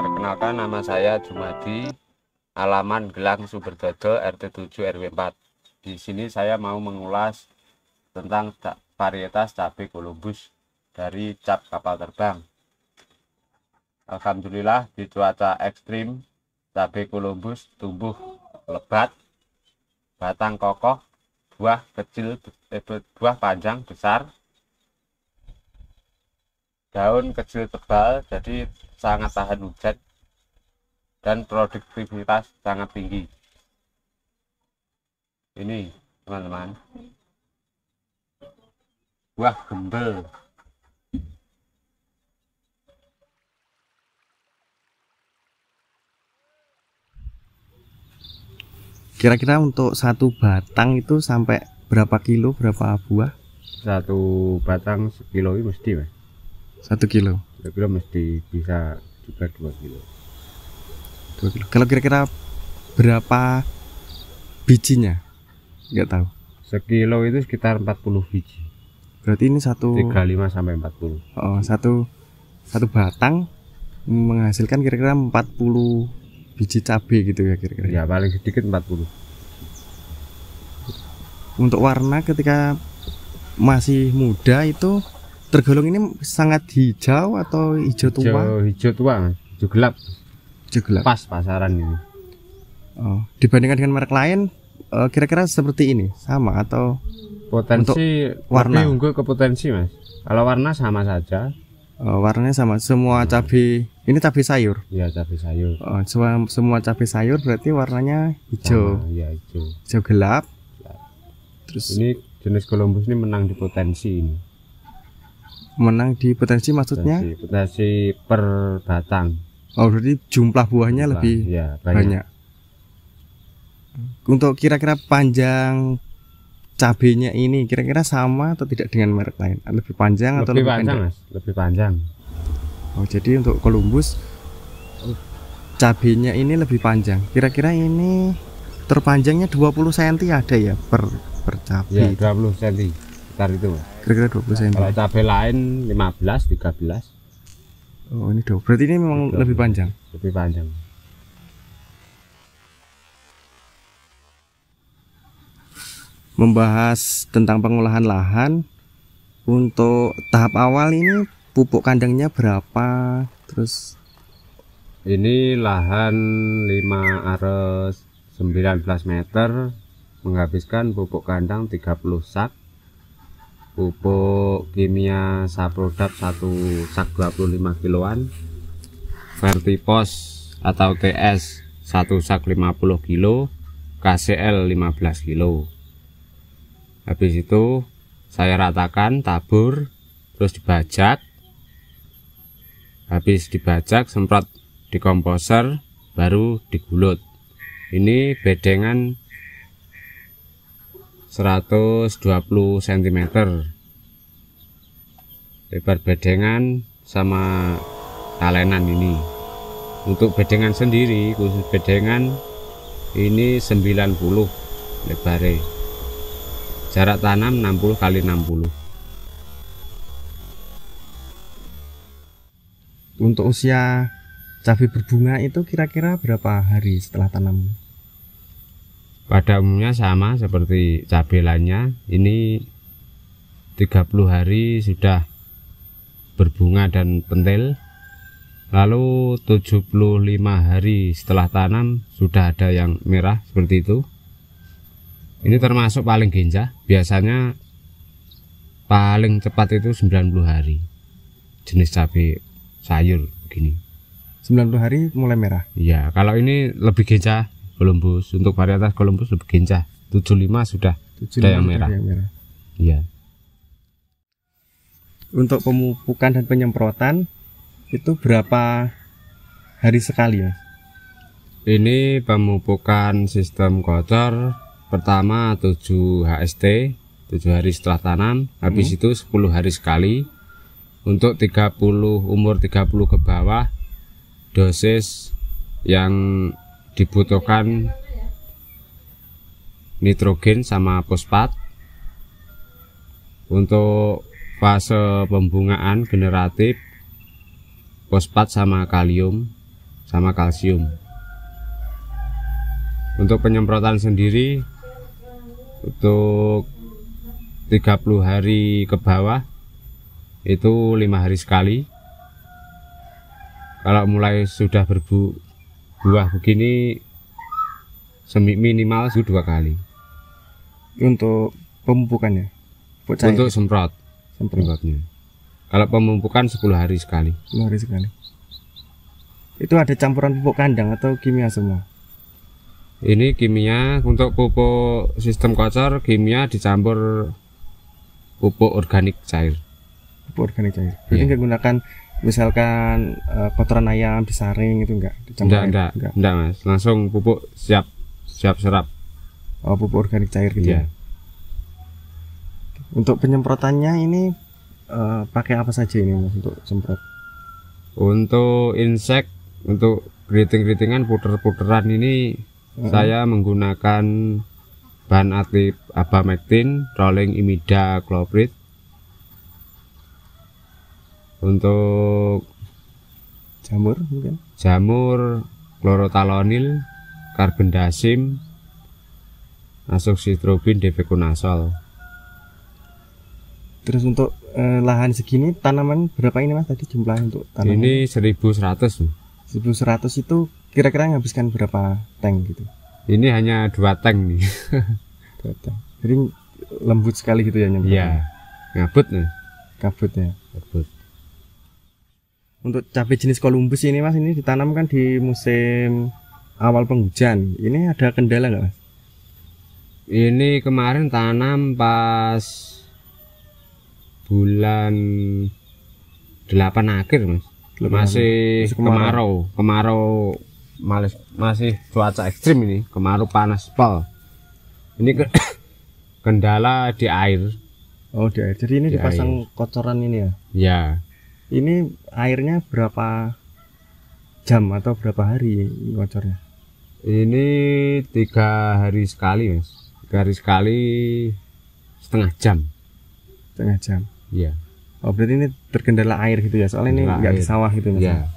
Perkenalkan, nama saya Jumadi, alaman Gelang Sumberdodo RT 7 RW 4. Di sini saya mau mengulas tentang varietas cabai Columbus dari Cap Kapal Terbang. Alhamdulillah di cuaca ekstrim cabai Columbus tumbuh lebat, batang kokoh, buah kecil, buah panjang besar, daun kecil tebal, jadi sangat tahan hujan dan produktivitas sangat tinggi. Ini teman-teman, buah gembel. Kira-kira untuk satu batang itu sampai berapa kilo, berapa buah? Satu batang sekilo itu mesti, Mas. 1 kilo. 1 kilo mesti, bisa juga 2 kilo. 2 kilo. Kalau kira-kira berapa bijinya? Enggak tahu. 1 kilo itu sekitar 40 biji. Berarti ini 35 sampai 40. Oh, satu batang menghasilkan kira-kira 40 biji cabai gitu ya kira-kira. Ya, paling sedikit 40. Untuk warna ketika masih muda itu tergolong ini sangat hijau atau hijau tua? Hijau tua, hijau gelap. Hijau gelap. Pas pasaran ini. Oh, dibandingkan dengan merek lain, kira-kira seperti ini sama atau potensi warna? Tapi unggul ke potensi, Mas. Kalau warna sama saja. Warnanya sama. Semua cabai ini cabai sayur. Iya, cabai sayur. Semua cabai sayur berarti warnanya hijau. Iya, hijau. Hijau gelap. Ya. Terus ini jenis Columbus ini menang di potensi ini. Menang di potensi maksudnya? Potensi per batang. Oh, berarti jumlah buahnya lebih ya, banyak. Untuk kira-kira panjang cabenya ini kira-kira sama atau tidak dengan merek lain? Lebih panjang atau lebih panjang, Mas? Lebih panjang. Oh, jadi untuk Columbus cabenya ini lebih panjang. Kira-kira ini terpanjangnya 20 cm ada ya per cabai. Ya, 20 cm. Itu kira-kira 20 cm. Kalau cabai lain 15 13. Oh, ini 20. Berarti ini memang 20. lebih panjang. Membahas tentang pengolahan lahan, untuk tahap awal ini pupuk kandangnya berapa? Terus ini lahan 5 ares 19 meter menghabiskan pupuk kandang 30 sak. Pupuk kimia saprodap 1 sak 25 kiloan, vertipos atau TS 1 sak 50 kilo, KCL 15 kilo. Habis itu saya ratakan, tabur, terus dibajak. Habis dibajak, semprot di komposer, baru digulut. Ini bedengan 120 cm lebar bedengan sama talenan. Ini untuk bedengan sendiri, khusus bedengan ini 90 lebarnya, jarak tanam 60 kali 60. Untuk usia cabai berbunga itu kira-kira berapa hari setelah tanam? Pada umumnya sama seperti cabai lainnya, ini 30 hari sudah berbunga dan pentil, lalu 75 hari setelah tanam sudah ada yang merah seperti itu. Ini termasuk paling genjah, biasanya paling cepat itu 90 hari jenis cabai sayur begini. 90 hari mulai merah? Iya, kalau ini lebih genjah Columbus, untuk varietas Columbus lebih genjah, 75 sudah yang merah. Iya. Untuk pemupukan dan penyemprotan itu berapa hari sekali, Mas? Ini pemupukan sistem kotor pertama 7 HST, 7 hari setelah tanam, habis itu 10 hari sekali. Untuk 30 umur 30 ke bawah dosis yang dibutuhkan nitrogen sama fosfat. Untuk fase pembungaan generatif fosfat sama kalium. sama kalsium. Untuk penyemprotan sendiri untuk 30 hari ke bawah itu 5 hari sekali. Kalau mulai sudah berbuah begini minimal sudah 2 kali. Untuk pemupukannya? Untuk semprotnya. Kalau pemupukan 10 hari sekali. 10 hari sekali. Itu ada campuran pupuk kandang atau kimia semua? Ini kimia. Untuk pupuk sistem kocor kimia dicampur pupuk organik cair. Pupuk organik cair. Jadi nggak gunakan misalkan kotoran ayam disaring itu enggak? Enggak mas, langsung pupuk siap serap. Oh, pupuk organik cair gitu ya. Untuk penyemprotannya ini pakai apa saja ini mas untuk semprot? Untuk insek, untuk geriting-geritingan, puter-puteran ini saya menggunakan bahan aktif abamectin, rolling imidacloprid. Untuk jamur mungkin? Jamur klorotalonil, karbendasim, masuk sitrobin, defenkonazol. Terus untuk lahan segini tanaman berapa ini mas tadi jumlahnya untuk tanaman? Ini 1100. 1100 itu kira-kira menghabiskan berapa tank gitu? Ini hanya 2 tank nih. 2 tank. Jadi lembut sekali gitu ya? Iya, ngabut nih. Kabutnya. Kabut. Untuk cabai jenis Columbus ini mas, ini ditanamkan di musim awal penghujan. Ini ada kendala nggak mas? Ini kemarin tanam pas bulan 8 akhir mas. Masih kemarau. Masih cuaca ekstrim ini, kemarau panas pol. Ini kendala di air. Oh, di air. Jadi ini di dipasang air. Kotoran ini ya? Ya. Ini airnya berapa jam atau berapa hari ngocornya? Ini 3 hari sekali mas. 3 hari sekali 1/2 jam. 1/2 jam? Iya. Oh, berarti ini terkendala air gitu ya? Soalnya ini nggak di sawah gitu mas. Iya.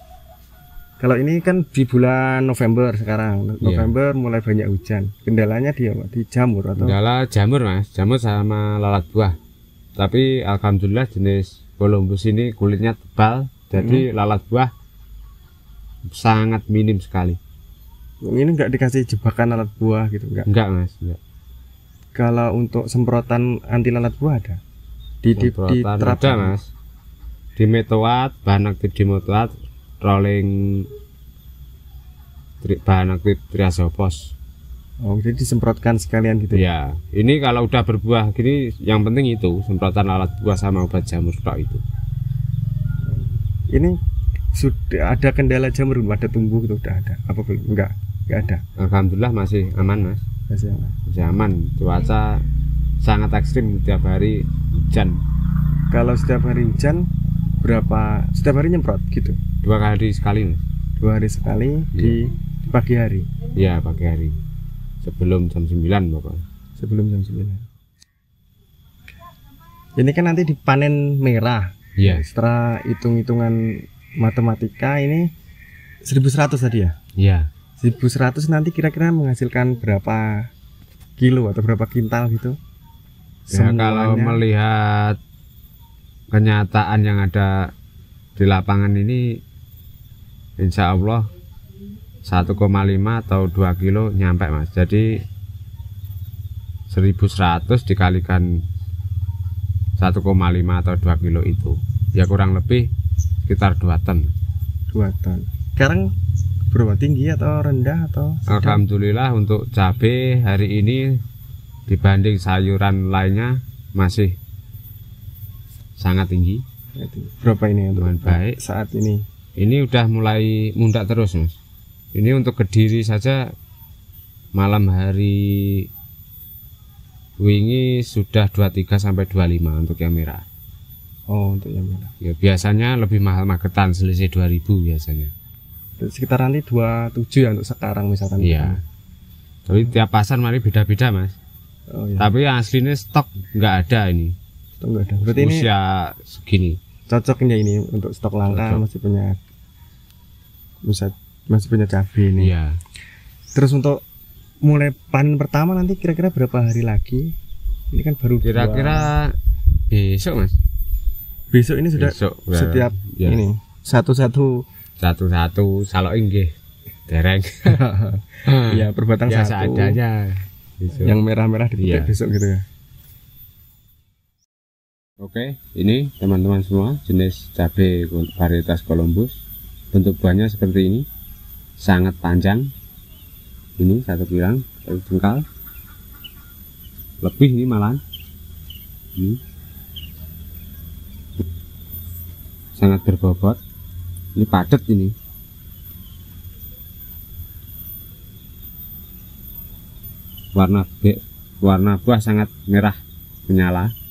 Kalau ini kan di bulan November sekarang. November mulai banyak hujan. Kendalanya di jamur atau? Kendala jamur mas. Jamur sama lalat buah. Tapi alhamdulillah jenis Columbus ini kulitnya tebal, jadi lalat buah sangat minim sekali. Ini nggak dikasih jebakan lalat buah gitu nggak? Nggak mas. Enggak. Kalau untuk semprotan anti lalat buah ada? Ada mas. Dimetoat, bahan aktif dimetoat, rolling bahan aktif Triazophos. Oh, jadi disemprotkan sekalian gitu ya. Ini kalau udah berbuah gini yang penting itu semprotan alat buah sama obat jamur itu. Ini sudah ada kendala jamur belum? Ada tumbuh itu udah ada apa belum? Enggak ada. Alhamdulillah masih aman mas. Masih aman. Cuaca sangat ekstrim, tiap hari hujan. Kalau setiap hari hujan berapa? Setiap hari nyemprot gitu? 2 hari sekali mas. 2 hari sekali di pagi hari. Iya, pagi hari. Sebelum jam 9 bapak. Sebelum jam 9. Ini kan nanti dipanen merah. Iya. Setelah hitung-hitungan matematika ini 1100 tadi ya? Iya. 1100 nanti kira-kira menghasilkan berapa kilo atau berapa kintal gitu? Ya, kalau melihat kenyataan yang ada di lapangan ini, insya Allah 1,5 atau 2 kilo nyampe mas. Jadi 1100 dikalikan 1,5 atau 2 kilo itu ya kurang lebih sekitar 2 ton. 2 ton. Sekarang berapa, tinggi atau rendah atau sedang? Alhamdulillah untuk cabai hari ini dibanding sayuran lainnya masih sangat tinggi. Berapa ini teman baik saat ini? Ini udah mulai mundak terus mas. Ini untuk Kediri saja malam hari wingi sudah 23 sampai 25 untuk yang merah. Oh, untuk yang merah. Ya biasanya lebih mahal Magetan, selisih 2000 biasanya. Sekitar nanti 27 ya untuk sekarang misalkan. Iya. Tapi tiap pasar mari beda-beda mas. Oh, iya. Tapi yang aslinya stok nggak ada ini. Stok nggak ada. Berarti usia ini segini. Cocoknya ini untuk stok langka. Cocok. Masih punya. Bisa masih punya cabai nih. Iya. Terus untuk mulai panen pertama nanti kira-kira berapa hari lagi? Ini kan baru kira-kira besok, Mas. Besok ini sudah besok, setiap ya. Ini satu-satu salok nggih. Dereng. Iya, perbatang ya, satu. Seadanya. Besok. Yang merah-merah dipetik ya. Besok gitu ya. Oke, ini teman-teman semua jenis cabai varietas Columbus. Bentuk buahnya seperti ini. Sangat panjang. Ini satu bilang, satu jengkal. Lebih ini malahan. Ini. Sangat berbobot, ini padat ini. Warna buah sangat merah menyala.